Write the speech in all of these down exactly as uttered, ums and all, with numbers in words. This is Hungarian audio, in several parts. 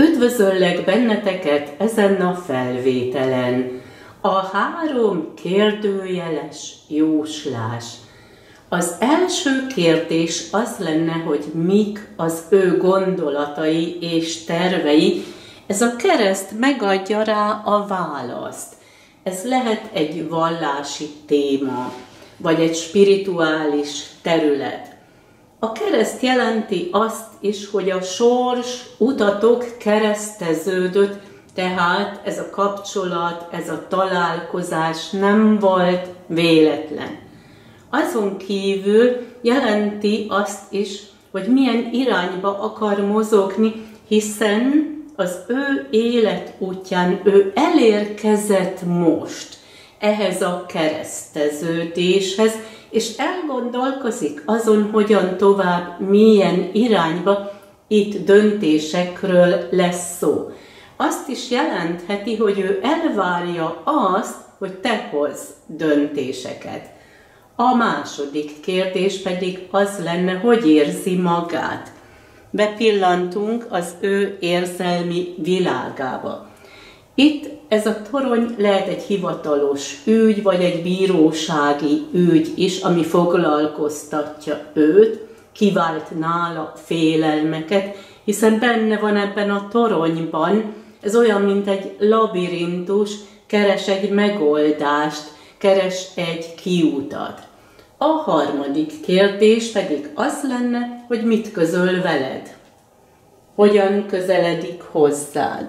Üdvözöllek benneteket ezen a felvételen. A három kérdőjeles jóslás. Az első kérdés az lenne, hogy mik az ő gondolatai és tervei. Ez a kereszt megadja rá a választ. Ez lehet egy vallási téma, vagy egy spirituális terület. A kereszt jelenti azt is, hogy a sors, utatok kereszteződött, tehát ez a kapcsolat, ez a találkozás nem volt véletlen. Azon kívül jelenti azt is, hogy milyen irányba akar mozogni, hiszen az ő élet útján ő elérkezett most ehhez a kereszteződéshez, és elgondolkozik azon, hogyan tovább, milyen irányba. Itt döntésekről lesz szó. Azt is jelentheti, hogy ő elvárja azt, hogy te hozz döntéseket. A második kérdés pedig az lenne, hogy érzi magát. Bepillantunk az ő érzelmi világába. Itt ez a torony lehet egy hivatalos ügy, vagy egy bírósági ügy is, ami foglalkoztatja őt, kivált nála félelmeket, hiszen benne van ebben a toronyban, ez olyan, mint egy labirintus, keres egy megoldást, keres egy kiutat. A harmadik kérdés pedig az lenne, hogy mit közöl veled? Hogyan közeledik hozzád?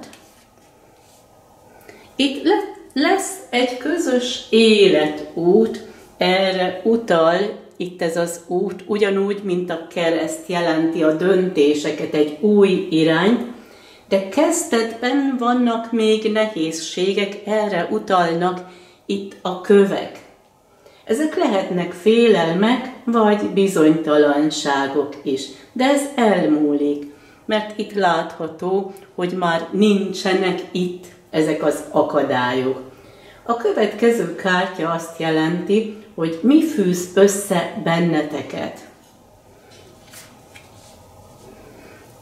Itt lesz egy közös életút, erre utal itt ez az út, ugyanúgy, mint a kereszt jelenti a döntéseket, egy új irányt, de kezdetben vannak még nehézségek, erre utalnak itt a kövek. Ezek lehetnek félelmek, vagy bizonytalanságok is, de ez elmúlik, mert itt látható, hogy már nincsenek itt ezek az akadályok. A következő kártya azt jelenti, hogy mi fűz össze benneteket.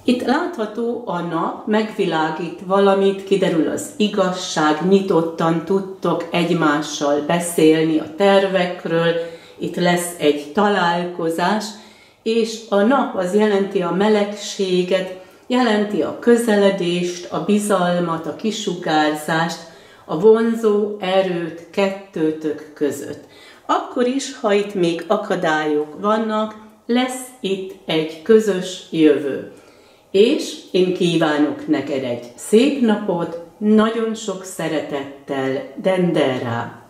Itt látható a nap, megvilágít valamit, kiderül az igazság, nyitottan tudtok egymással beszélni a tervekről, itt lesz egy találkozás, és a nap az jelenti a melegséget, jelenti a közeledést, a bizalmat, a kisugárzást, a vonzó erőt kettőtök között. Akkor is, ha itt még akadályok vannak, lesz itt egy közös jövő. És én kívánok neked egy szép napot, nagyon sok szeretettel, Dendera!